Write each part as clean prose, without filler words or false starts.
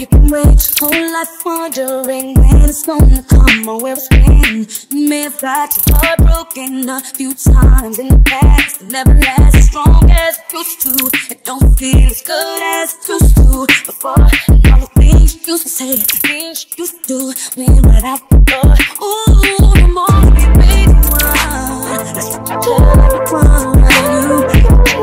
You can wait your whole life wondering when it's gonna come or where it's been. Myth that your heart broken a few times in the past. It never lasts as strong as it used to. It don't feel as good as it used to before. And all the things you used to say, the things you used to do, went right out the door. Ooh, the more we make one, let's turn it around. You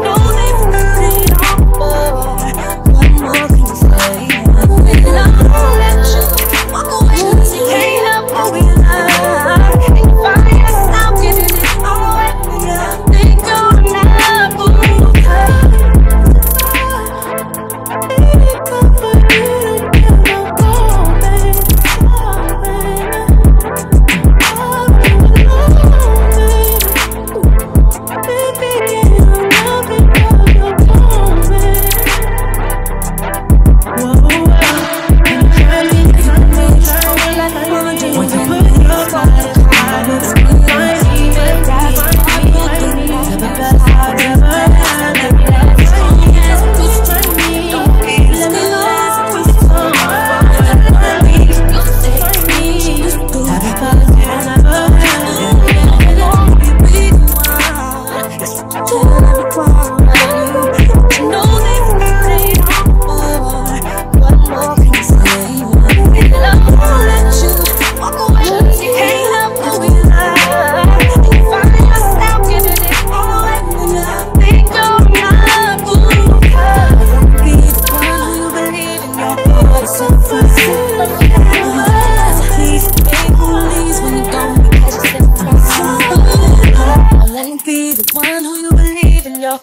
know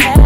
I'm